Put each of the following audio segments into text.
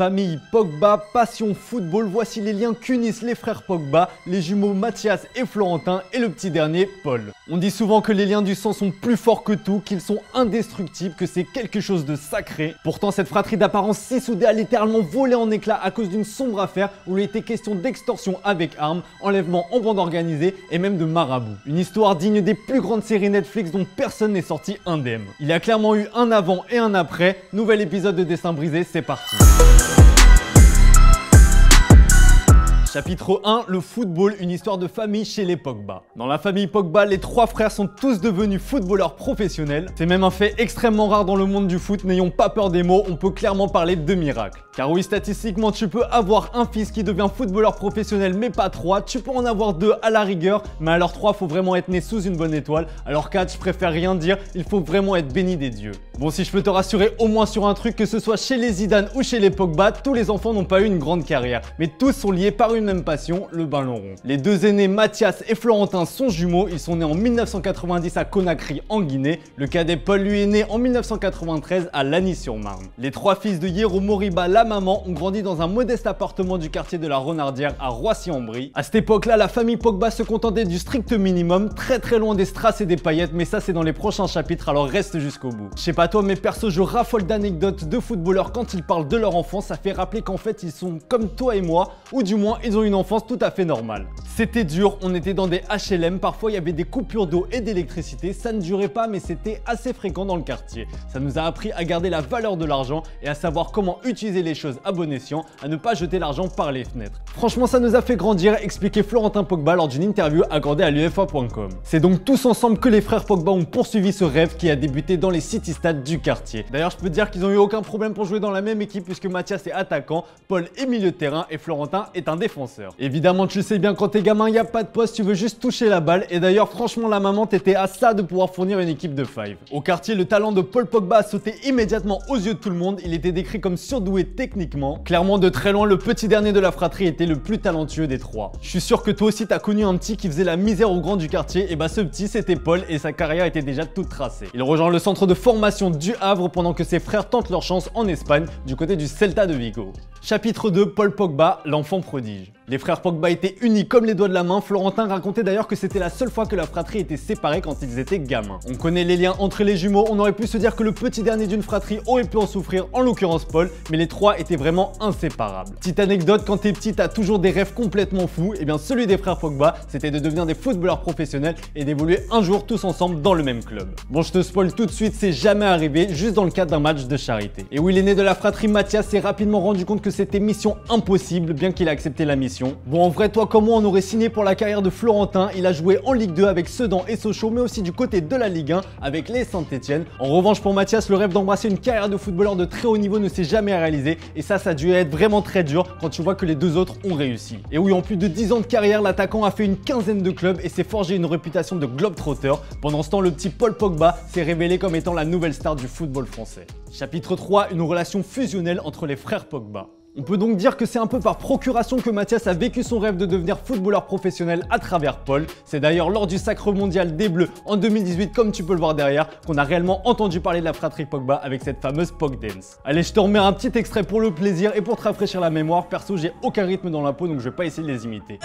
Famille Pogba, passion football, voici les liens qu'unissent les frères Pogba, les jumeaux Mathias et Florentin et le petit dernier, Paul. On dit souvent que les liens du sang sont plus forts que tout, qu'ils sont indestructibles, que c'est quelque chose de sacré. Pourtant, cette fratrie d'apparence si soudée a littéralement volé en éclats à cause d'une sombre affaire où il était question d'extorsion avec armes, enlèvement en bande organisée et même de marabout. Une histoire digne des plus grandes séries Netflix dont personne n'est sorti indemne. Il y a clairement eu un avant et un après. Nouvel épisode de Dessins Brisés, c'est parti. Chapitre 1, le football, une histoire de famille chez les Pogba. Dans la famille Pogba, les trois frères sont tous devenus footballeurs professionnels. C'est même un fait extrêmement rare dans le monde du foot, n'ayons pas peur des mots, on peut clairement parler de miracle. Car oui, statistiquement, tu peux avoir un fils qui devient footballeur professionnel, mais pas trois. Tu peux en avoir deux à la rigueur, mais alors trois, faut vraiment être né sous une bonne étoile. Alors quatre, je préfère rien dire, il faut vraiment être béni des dieux. Bon, si je peux te rassurer au moins sur un truc, que ce soit chez les Zidane ou chez les Pogba, tous les enfants n'ont pas eu une grande carrière, mais tous sont liés par une même passion, le ballon rond. Les deux aînés Mathias et Florentin sont jumeaux, ils sont nés en 1990 à Conakry en Guinée, le cadet Paul lui est né en 1993 à Lagny-sur-Marne. Les trois fils de Hiéro Moriba, la maman, ont grandi dans un modeste appartement du quartier de la Renardière à Roissy-en-Brie. À cette époque-là, la famille Pogba se contentait du strict minimum, très loin des strass et des paillettes, mais ça c'est dans les prochains chapitres, alors reste jusqu'au bout. Je sais pas toi, mais perso je raffole d'anecdotes de footballeurs quand ils parlent de leur enfance, ça fait rappeler qu'en fait ils sont comme toi et moi, ou du moins ils ont une enfance tout à fait normale. C'était dur, on était dans des HLM, parfois il y avait des coupures d'eau et d'électricité, ça ne durait pas mais c'était assez fréquent dans le quartier. Ça nous a appris à garder la valeur de l'argent et à savoir comment utiliser les choses à bon escient, à ne pas jeter l'argent par les fenêtres. Franchement ça nous a fait grandir, expliquait Florentin Pogba lors d'une interview accordée à l'UEFA.com. C'est donc tous ensemble que les frères Pogba ont poursuivi ce rêve qui a débuté dans les city stades du quartier. D'ailleurs je peux te dire qu'ils n'ont eu aucun problème pour jouer dans la même équipe puisque Mathias est attaquant, Paul est milieu de terrain et Florentin est un défenseur. Évidemment, tu le sais bien, quand t'es gamin, il n'y a pas de poste, tu veux juste toucher la balle. Et d'ailleurs, franchement, la maman, t'étais à ça de pouvoir fournir une équipe de 5. Au quartier, le talent de Paul Pogba a sauté immédiatement aux yeux de tout le monde. Il était décrit comme surdoué techniquement. Clairement, de très loin, le petit dernier de la fratrie était le plus talentueux des trois. Je suis sûr que toi aussi, t'as connu un petit qui faisait la misère au grand du quartier. Et bah, ce petit, c'était Paul et sa carrière était déjà toute tracée. Il rejoint le centre de formation du Havre pendant que ses frères tentent leur chance en Espagne, du côté du Celta de Vigo. Chapitre 2, Paul Pogba, l'enfant prodige. Les frères Pogba étaient unis comme les doigts de la main. Florentin racontait d'ailleurs que c'était la seule fois que la fratrie était séparée quand ils étaient gamins. On connaît les liens entre les jumeaux, on aurait pu se dire que le petit dernier d'une fratrie aurait pu en souffrir, en l'occurrence Paul, mais les trois étaient vraiment inséparables. Petite anecdote, quand t'es petit, t'as toujours des rêves complètement fous, et bien celui des frères Pogba, c'était de devenir des footballeurs professionnels et d'évoluer un jour tous ensemble dans le même club. Bon, je te spoil tout de suite, c'est jamais arrivé, juste dans le cadre d'un match de charité. Et oui, l'aîné de la fratrie Mathias s'est rapidement rendu compte que c'était mission impossible, bien qu'il a accepté la mission. Bon, en vrai, toi comme moi, on aurait signé pour la carrière de Florentin. Il a joué en Ligue 2 avec Sedan et Sochaux, mais aussi du côté de la Ligue 1 avec les Saint-Etienne. En revanche, pour Mathias, le rêve d'embrasser une carrière de footballeur de très haut niveau ne s'est jamais réalisé. Et ça a dû être vraiment très dur quand tu vois que les deux autres ont réussi. Et oui, en plus de 10 ans de carrière, l'attaquant a fait une quinzaine de clubs et s'est forgé une réputation de globetrotter. Pendant ce temps, le petit Paul Pogba s'est révélé comme étant la nouvelle star du football français. Chapitre 3, une relation fusionnelle entre les frères Pogba. On peut donc dire que c'est un peu par procuration que Mathias a vécu son rêve de devenir footballeur professionnel à travers Paul. C'est d'ailleurs lors du sacre mondial des Bleus en 2018, comme tu peux le voir derrière, qu'on a réellement entendu parler de la fratrie Pogba avec cette fameuse Pogdance. Allez, je te remets un petit extrait pour le plaisir et pour te rafraîchir la mémoire. Perso, j'ai aucun rythme dans la peau, donc je vais pas essayer de les imiter.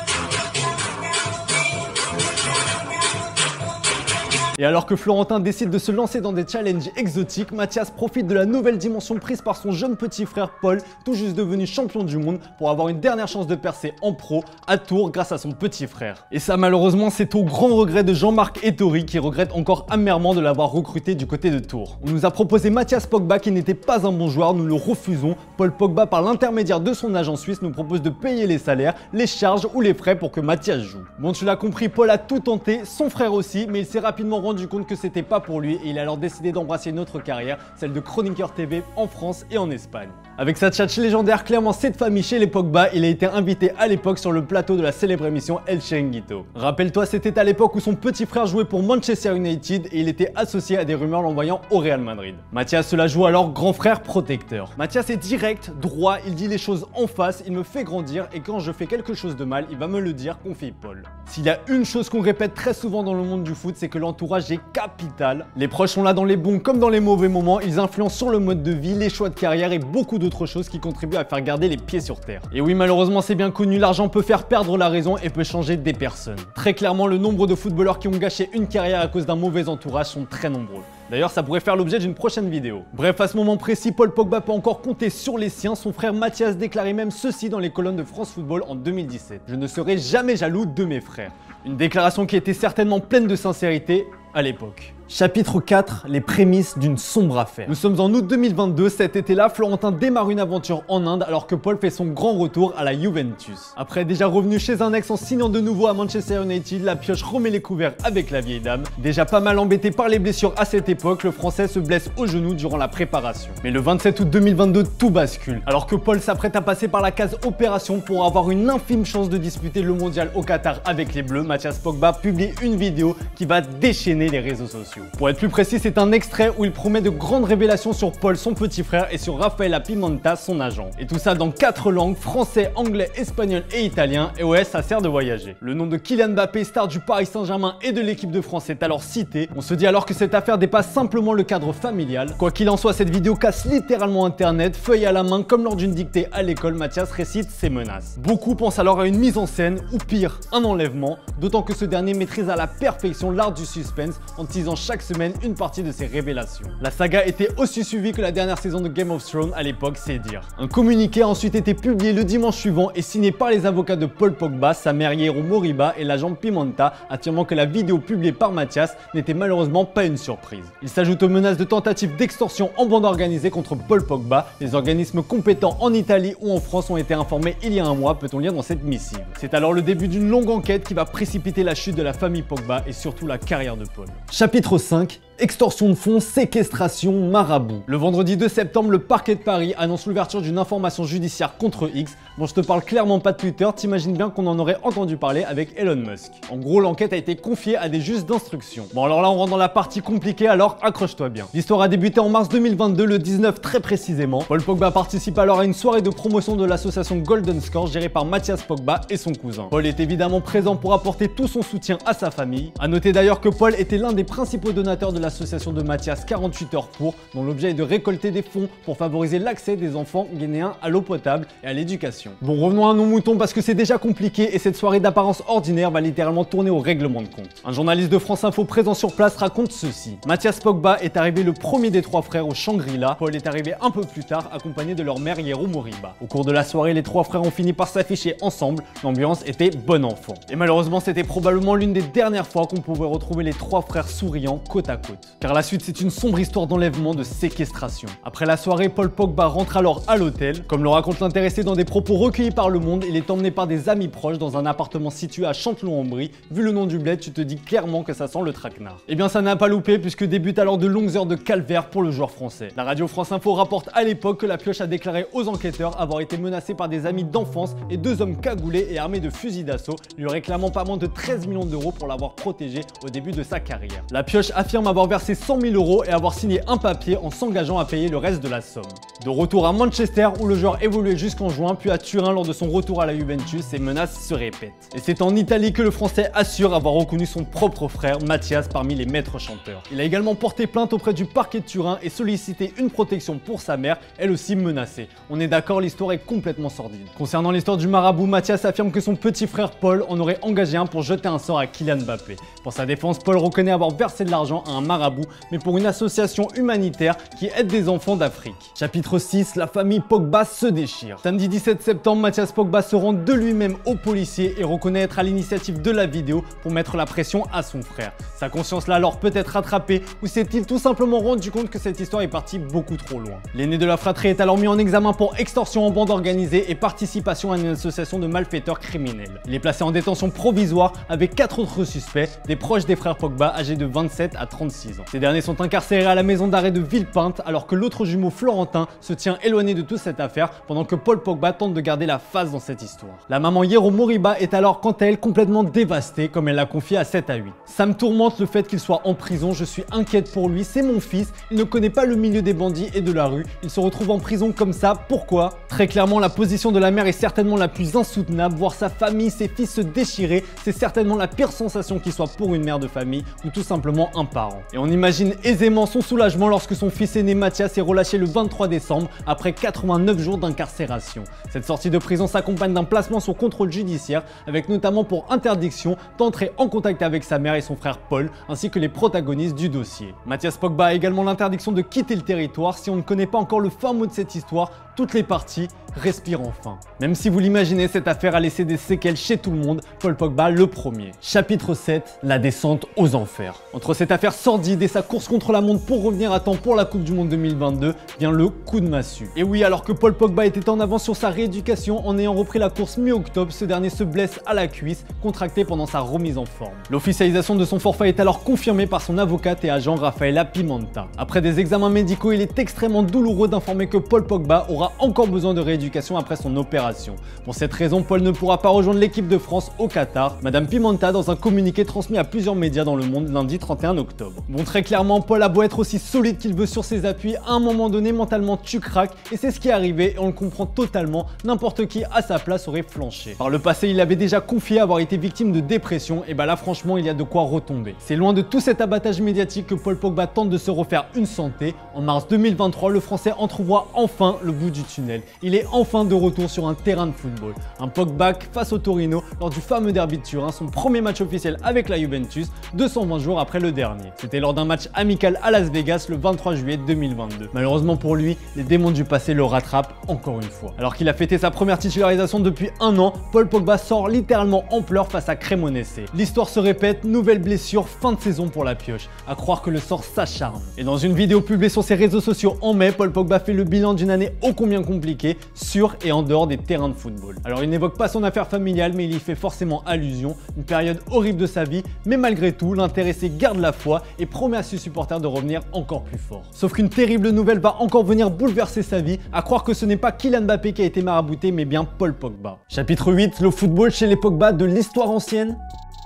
Et alors que Florentin décide de se lancer dans des challenges exotiques, Mathias profite de la nouvelle dimension prise par son jeune petit frère Paul, tout juste devenu champion du monde, pour avoir une dernière chance de percer en pro à Tours grâce à son petit frère. Et ça malheureusement c'est au grand regret de Jean-Marc Ettori qui regrette encore amèrement de l'avoir recruté du côté de Tours. On nous a proposé Mathias Pogba qui n'était pas un bon joueur, nous le refusons. Paul Pogba par l'intermédiaire de son agent suisse nous propose de payer les salaires, les charges ou les frais pour que Mathias joue. Bon tu l'as compris, Paul a tout tenté, son frère aussi, mais il s'est rapidement rendu compte que c'était pas pour lui et il a alors décidé d'embrasser une autre carrière, celle de chroniqueur TV en France et en Espagne. Avec sa tchatche légendaire, clairement cette famille chez les Pogba, il a été invité à l'époque sur le plateau de la célèbre émission El Chiringuito. Rappelle-toi, c'était à l'époque où son petit frère jouait pour Manchester United et il était associé à des rumeurs l'envoyant au Real Madrid. Mathias se la joue alors grand frère protecteur. Mathias est direct, droit, il dit les choses en face, il me fait grandir et quand je fais quelque chose de mal, il va me le dire, confie Paul. S'il y a une chose qu'on répète très souvent dans le monde du foot, c'est que l'entourage est capital. Les proches sont là dans les bons comme dans les mauvais moments, ils influencent sur le mode de vie, les choix de carrière et beaucoup de d'autres choses qui contribuent à faire garder les pieds sur terre. Et oui, malheureusement, c'est bien connu, l'argent peut faire perdre la raison et peut changer des personnes. Très clairement, le nombre de footballeurs qui ont gâché une carrière à cause d'un mauvais entourage sont très nombreux. D'ailleurs, ça pourrait faire l'objet d'une prochaine vidéo. Bref, à ce moment précis, Paul Pogba peut encore compter sur les siens. Son frère Mathias déclarait même ceci dans les colonnes de France Football en 2017. « Je ne serai jamais jaloux de mes frères ». Une déclaration qui était certainement pleine de sincérité à l'époque. Chapitre 4, les prémices d'une sombre affaire. Nous sommes en août 2022, cet été-là, Florentin démarre une aventure en Inde alors que Paul fait son grand retour à la Juventus. Après déjà revenu chez un ex en signant de nouveau à Manchester United, la pioche remet les couverts avec la vieille dame. Déjà pas mal embêté par les blessures à cette époque, le Français se blesse au genou durant la préparation. Mais le 27 août 2022, tout bascule. Alors que Paul s'apprête à passer par la case opération pour avoir une infime chance de disputer le mondial au Qatar avec les Bleus, Mathias Pogba publie une vidéo qui va déchaîner les réseaux sociaux. Pour être plus précis, c'est un extrait où il promet de grandes révélations sur Paul, son petit frère, et sur Rafaela Pimenta, son agent. Et tout ça dans 4 langues, français, anglais, espagnol et italien, et ouais, ça sert de voyager. Le nom de Kylian Mbappé, star du Paris Saint-Germain et de l'équipe de France, est alors cité. On se dit alors que cette affaire dépasse simplement le cadre familial. Quoi qu'il en soit, cette vidéo casse littéralement internet, feuille à la main, comme lors d'une dictée à l'école, Mathias récite ses menaces. Beaucoup pensent alors à une mise en scène, ou pire, un enlèvement, d'autant que ce dernier maîtrise à la perfection l'art du suspense en teasant chaque semaine une partie de ses révélations. La saga était aussi suivie que la dernière saison de Game of Thrones à l'époque, c'est dire. Un communiqué a ensuite été publié le dimanche suivant et signé par les avocats de Paul Pogba, sa mère Hiéro Moriba et l'agent Pimenta, affirmant que la vidéo publiée par Mathias n'était malheureusement pas une surprise. Il s'ajoute aux menaces de tentatives d'extorsion en bande organisée contre Paul Pogba. Les organismes compétents en Italie ou en France ont été informés il y a un mois, peut-on lire dans cette missive. C'est alors le début d'une longue enquête qui va précipiter la chute de la famille Pogba et surtout la carrière de Paul. Chapitre 5. Extorsion de fonds, séquestration, marabout. Le vendredi 2 septembre, le parquet de Paris annonce l'ouverture d'une information judiciaire contre X. Bon, je te parle clairement pas de Twitter, t'imagines bien qu'on en aurait entendu parler avec Elon Musk. En gros, l'enquête a été confiée à des juges d'instruction. Bon, alors là, on rentre dans la partie compliquée, alors accroche-toi bien. L'histoire a débuté en mars 2022, le 19 très précisément. Paul Pogba participe alors à une soirée de promotion de l'association Golden Score gérée par Mathias Pogba et son cousin. Paul est évidemment présent pour apporter tout son soutien à sa famille. A noter d'ailleurs que Paul était l'un des principaux donateurs de l'association de Mathias 48 heures pour, dont l'objet est de récolter des fonds pour favoriser l'accès des enfants guinéens à l'eau potable et à l'éducation. Bon, revenons à nos moutons parce que c'est déjà compliqué et cette soirée d'apparence ordinaire va littéralement tourner au règlement de compte. Un journaliste de France Info présent sur place raconte ceci. Mathias Pogba est arrivé le premier des 3 frères au Shangri-La. Paul est arrivé un peu plus tard accompagné de leur mère Hiéro Moriba. Au cours de la soirée, les 3 frères ont fini par s'afficher ensemble. L'ambiance était bonne enfant. Et malheureusement, c'était probablement l'une des dernières fois qu'on pouvait retrouver les 3 frères souriants côte à côte. Car la suite, c'est une sombre histoire d'enlèvement, de séquestration. Après la soirée, Paul Pogba rentre alors à l'hôtel. Comme le raconte l'intéressé dans des propos recueillis par Le Monde, il est emmené par des amis proches dans un appartement situé à Chanteloup-en-Brie. Vu le nom du bled, tu te dis clairement que ça sent le traquenard. Et bien ça n'a pas loupé puisque débutent alors de longues heures de calvaire pour le joueur français. La radio France Info rapporte à l'époque que la pioche a déclaré aux enquêteurs avoir été menacée par des amis d'enfance et 2 hommes cagoulés et armés de fusils d'assaut, lui réclamant pas moins de 13 millions d'euros pour l'avoir protégé au début de sa carrière. La pioche affirme avoir versé 100 000 euros et avoir signé un papier en s'engageant à payer le reste de la somme. De retour à Manchester où le joueur évoluait jusqu'en juin, puis à Turin lors de son retour à la Juventus, ses menaces se répètent. Et c'est en Italie que le Français assure avoir reconnu son propre frère, Mathias, parmi les maîtres chanteurs. Il a également porté plainte auprès du parquet de Turin et sollicité une protection pour sa mère, elle aussi menacée. On est d'accord, l'histoire est complètement sordide. Concernant l'histoire du marabout, Mathias affirme que son petit frère Paul en aurait engagé un pour jeter un sort à Kylian Mbappé. Pour sa défense, Paul reconnaît avoir versé de l'argent à un marabout, mais pour une association humanitaire qui aide des enfants d'Afrique. Chapitre 6, la famille Pogba se déchire. Samedi 17 septembre, Mathias Pogba se rend de lui-même aux policiers et reconnaît être à l'initiative de la vidéo pour mettre la pression à son frère. Sa conscience l'a alors peut-être rattrapé, ou s'est-il tout simplement rendu compte que cette histoire est partie beaucoup trop loin. L'aîné de la fratrie est alors mis en examen pour extorsion en bande organisée et participation à une association de malfaiteurs criminels. Il est placé en détention provisoire avec 4 autres suspects, des proches des frères Pogba âgés de 27 à 36 ans. Ces derniers sont incarcérés à la maison d'arrêt de Villepinte alors que l'autre jumeau Florentin se tient éloigné de toute cette affaire pendant que Paul Pogba tente de garder la face dans cette histoire. La maman Hiéro Moriba est alors quant à elle complètement dévastée comme elle l'a confié à 7 à 8. Ça me tourmente le fait qu'il soit en prison, je suis inquiète pour lui, c'est mon fils, il ne connaît pas le milieu des bandits et de la rue, il se retrouve en prison comme ça, pourquoi? Très clairement la position de la mère est certainement la plus insoutenable, voir sa famille, ses fils se déchirer, c'est certainement la pire sensation qui soit pour une mère de famille ou tout simplement un parent. Et on imagine aisément son soulagement lorsque son fils aîné Mathias est relâché le 23 décembre après 89 jours d'incarcération. Cette sortie de prison s'accompagne d'un placement sous contrôle judiciaire avec notamment pour interdiction d'entrer en contact avec sa mère et son frère Paul ainsi que les protagonistes du dossier. Mathias Pogba a également l'interdiction de quitter le territoire. Si on ne connaît pas encore le fin mot de cette histoire, toutes les parties respirent enfin. Même si vous l'imaginez, cette affaire a laissé des séquelles chez tout le monde, Paul Pogba le premier. Chapitre 7, la descente aux enfers. Entre cette affaire sordide et sa course contre la montre pour revenir à temps pour la Coupe du Monde 2022, vient le coup de massue. Et oui, alors que Paul Pogba était en avance sur sa rééducation en ayant repris la course mi-octobre, ce dernier se blesse à la cuisse, contracté pendant sa remise en forme. L'officialisation de son forfait est alors confirmée par son avocate et agent Rafaela Pimenta. Après des examens médicaux, il est extrêmement douloureux d'informer que Paul Pogba aura encore besoin de rééducation après son opération. Pour cette raison, Paul ne pourra pas rejoindre l'équipe de France au Qatar. Madame Pimenta, dans un communiqué transmis à plusieurs médias dans le monde lundi 31 octobre. Bon, très clairement, Paul a beau être aussi solide qu'il veut sur ses appuis, à un moment donné, mentalement, tu craques et c'est ce qui est arrivé et on le comprend totalement, n'importe qui à sa place aurait flanché. Par le passé, il avait déjà confié avoir été victime de dépression et bah là, franchement, il y a de quoi retomber. C'est loin de tout cet abattage médiatique que Paul Pogba tente de se refaire une santé. En mars 2023, le Français entrevoit enfin le bout du tunnel. Il est enfin de retour sur un terrain de football. Un Pogba face au Torino lors du fameux derby de Turin, son premier match officiel avec la Juventus, 220 jours après le dernier. C'était lors d'un match amical à Las Vegas le 23 juillet 2022. Malheureusement pour lui, les démons du passé le rattrapent encore une fois. Alors qu'il a fêté sa première titularisation depuis un an, Paul Pogba sort littéralement en pleurs face à Cremonese. L'histoire se répète, nouvelle blessure, fin de saison pour la pioche. À croire que le sort s'acharne. Et dans une vidéo publiée sur ses réseaux sociaux en mai, Paul Pogba fait le bilan d'une année ô combien compliquée, sur et en dehors des terrains de football. Alors il n'évoque pas son affaire familiale, mais il y fait forcément allusion, une période horrible de sa vie, mais malgré tout, l'intéressé garde la foi et promet à ses supporters de revenir encore plus fort. Sauf qu'une terrible nouvelle va encore venir bouleverser sa vie, à croire que ce n'est pas Kylian Mbappé qui a été marabouté, mais bien Paul Pogba. Chapitre 8, le football chez les Pogba de l'histoire ancienne.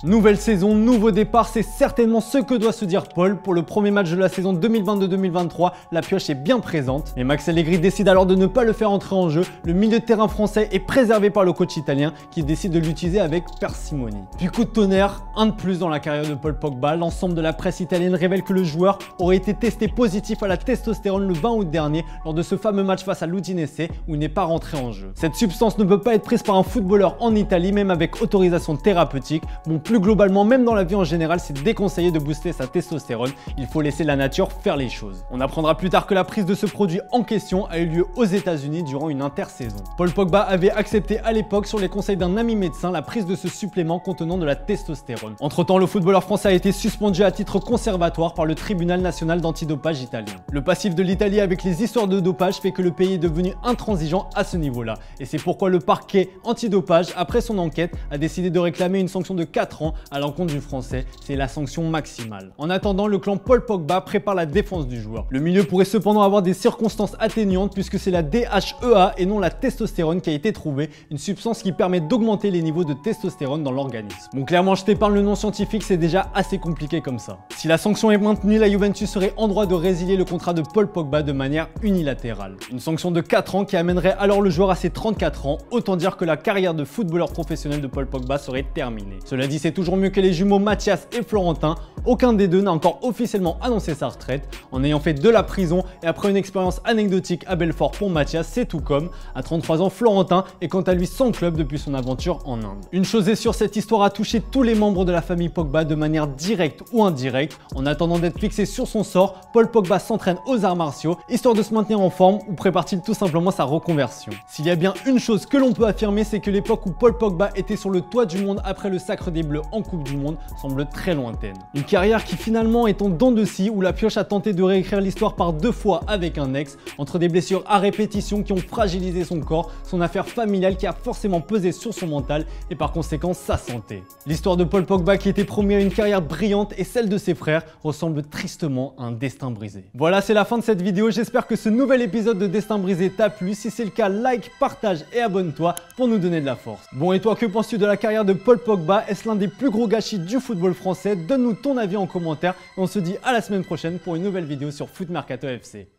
Nouvelle saison, nouveau départ, c'est certainement ce que doit se dire Paul. Pour le premier match de la saison 2022-2023, la pioche est bien présente. Mais Max Allegri décide alors de ne pas le faire entrer en jeu. Le milieu de terrain français est préservé par le coach italien qui décide de l'utiliser avec parcimonie. Du coup de tonnerre, un de plus dans la carrière de Paul Pogba. L'ensemble de la presse italienne révèle que le joueur aurait été testé positif à la testostérone le 20 août dernier lors de ce fameux match face à l'Udinese où il n'est pas rentré en jeu. Cette substance ne peut pas être prise par un footballeur en Italie, même avec autorisation thérapeutique. Bon, plus globalement, même dans la vie en général, c'est déconseillé de booster sa testostérone. Il faut laisser la nature faire les choses. On apprendra plus tard que la prise de ce produit en question a eu lieu aux États-Unis durant une intersaison. Paul Pogba avait accepté à l'époque, sur les conseils d'un ami médecin, la prise de ce supplément contenant de la testostérone. Entre-temps, le footballeur français a été suspendu à titre conservatoire par le tribunal national d'antidopage italien. Le passif de l'Italie avec les histoires de dopage fait que le pays est devenu intransigeant à ce niveau-là. Et c'est pourquoi le parquet antidopage, après son enquête, a décidé de réclamer une sanction de 4 ans à l'encontre du français, c'est la sanction maximale. En attendant, le clan Paul Pogba prépare la défense du joueur. Le milieu pourrait cependant avoir des circonstances atténuantes puisque c'est la DHEA et non la testostérone qui a été trouvée, une substance qui permet d'augmenter les niveaux de testostérone dans l'organisme. Bon, clairement, je t'épargne le nom scientifique, c'est déjà assez compliqué comme ça. Si la sanction est maintenue, la Juventus serait en droit de résilier le contrat de Paul Pogba de manière unilatérale. Une sanction de 4 ans qui amènerait alors le joueur à ses 34 ans, autant dire que la carrière de footballeur professionnel de Paul Pogba serait terminée. Cela dit, c'est toujours mieux que les jumeaux Mathias et Florentin. Aucun des deux n'a encore officiellement annoncé sa retraite. En ayant fait de la prison et après une expérience anecdotique à Belfort pour Mathias, c'est tout comme. À 33 ans, Florentin est quant à lui sans club depuis son aventure en Inde. Une chose est sûre, cette histoire a touché tous les membres de la famille Pogba de manière directe ou indirecte. En attendant d'être fixé sur son sort, Paul Pogba s'entraîne aux arts martiaux, histoire de se maintenir en forme ou prépare-t-il tout simplement sa reconversion. S'il y a bien une chose que l'on peut affirmer, c'est que l'époque où Paul Pogba était sur le toit du monde après le sacre des Bleus en Coupe du Monde semble très lointaine. Une carrière qui finalement est en dents de scie où la pioche a tenté de réécrire l'histoire par deux fois avec un ex, entre des blessures à répétition qui ont fragilisé son corps, son affaire familiale qui a forcément pesé sur son mental et par conséquent sa santé. L'histoire de Paul Pogba qui était promis à une carrière brillante et celle de ses frères ressemble tristement à un destin brisé. Voilà, c'est la fin de cette vidéo, j'espère que ce nouvel épisode de Destin Brisé t'a plu. Si c'est le cas, like, partage et abonne-toi pour nous donner de la force. Bon, et toi, que penses-tu de la carrière de Paul Pogba? Est-ce l'un des plus gros gâchis du football français? Donne-nous ton avis en commentaire et on se dit à la semaine prochaine pour une nouvelle vidéo sur Foot Mercato FC.